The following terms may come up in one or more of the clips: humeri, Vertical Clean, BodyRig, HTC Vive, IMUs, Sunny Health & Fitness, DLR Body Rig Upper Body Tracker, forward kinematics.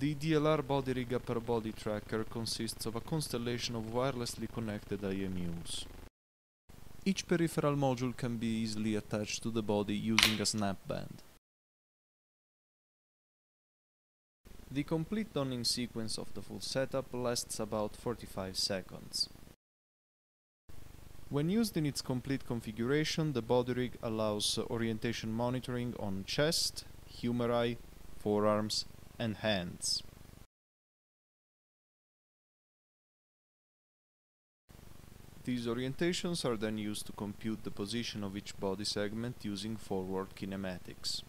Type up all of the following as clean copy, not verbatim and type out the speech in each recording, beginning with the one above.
The DLR Body Rig Upper Body Tracker consists of a constellation of wirelessly connected IMUs. Each peripheral module can be easily attached to the body using a snap band. The complete donning sequence of the full setup lasts about 45 seconds. When used in its complete configuration, the body rig allows orientation monitoring on chest, humeri, forearms, and hands. These orientations are then used to compute the position of each body segment using forward kinematics.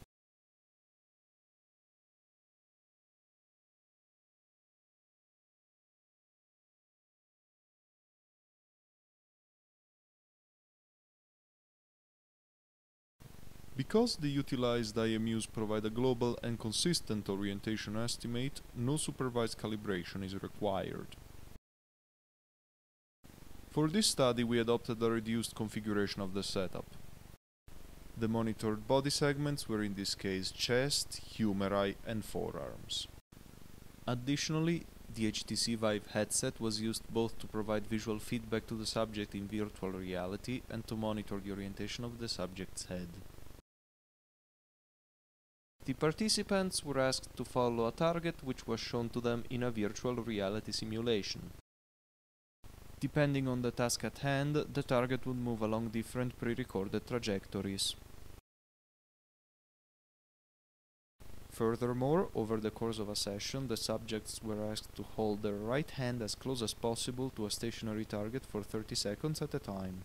Because the utilized IMUs provide a global and consistent orientation estimate, no supervised calibration is required. For this study we adopted a reduced configuration of the setup. The monitored body segments were in this case chest, humeri and forearms. Additionally, the HTC Vive headset was used both to provide visual feedback to the subject in virtual reality and to monitor the orientation of the subject's head. The participants were asked to follow a target which was shown to them in a virtual reality simulation. Depending on the task at hand, the target would move along different pre-recorded trajectories. Furthermore, over the course of a session, the subjects were asked to hold their right hand as close as possible to a stationary target for 30 seconds at a time.